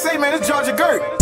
say, man, it's Georgia Gurt.